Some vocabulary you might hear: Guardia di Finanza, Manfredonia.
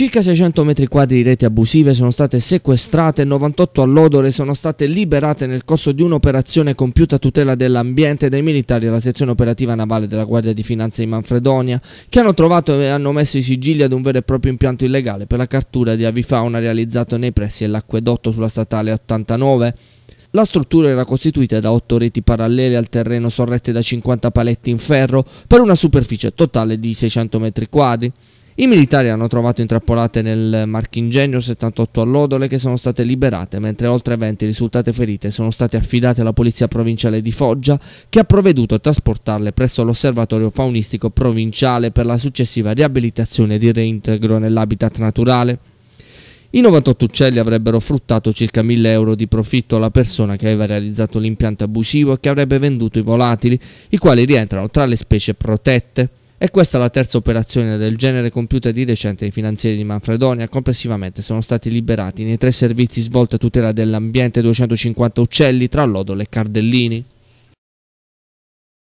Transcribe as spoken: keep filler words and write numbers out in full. Circa seicento metri quadri di reti abusive sono state sequestrate e novantotto allodole sono state liberate nel corso di un'operazione compiuta a tutela dell'ambiente dai militari della sezione operativa navale della Guardia di Finanza di Manfredonia, che hanno trovato e hanno messo i sigilli ad un vero e proprio impianto illegale per la cattura di avifauna realizzato nei pressi dell'acquedotto sulla statale ottantanove. La struttura era costituita da otto reti parallele al terreno sorrette da cinquanta paletti in ferro per una superficie totale di seicento metri quadri. I militari hanno trovato intrappolate nel marchingegno settantotto allodole che sono state liberate, mentre oltre venti risultate ferite sono state affidate alla polizia provinciale di Foggia, che ha provveduto a trasportarle presso l'osservatorio faunistico provinciale per la successiva riabilitazione ed il reintegro nell'habitat naturale. I novantotto uccelli avrebbero fruttato circa mille euro di profitto alla persona che aveva realizzato l'impianto abusivo e che avrebbe venduto i volatili, i quali rientrano tra le specie protette. E questa è la terza operazione del genere compiuta di recente ai finanzieri di Manfredonia. Complessivamente sono stati liberati nei tre servizi svolti a tutela dell'ambiente duecentocinquanta uccelli tra allodole e cardellini.